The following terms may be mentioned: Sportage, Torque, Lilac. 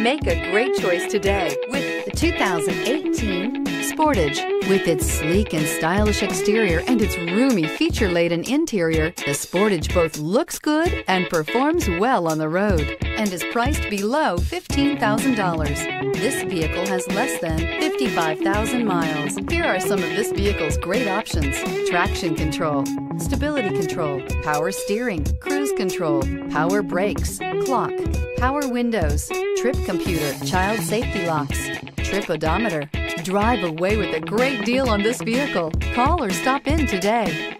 Make a great choice today with the 2018 Sportage. With its sleek and stylish exterior and its roomy feature-laden interior, the Sportage both looks good and performs well on the road and is priced below $15,000. This vehicle has less than 55,000 miles. Here are some of this vehicle's great options: traction control, stability control, power steering, cruise control, power brakes, clock, power windows, trip computer, child safety locks, trip odometer. Drive away with a great deal on this vehicle. Call or stop in today.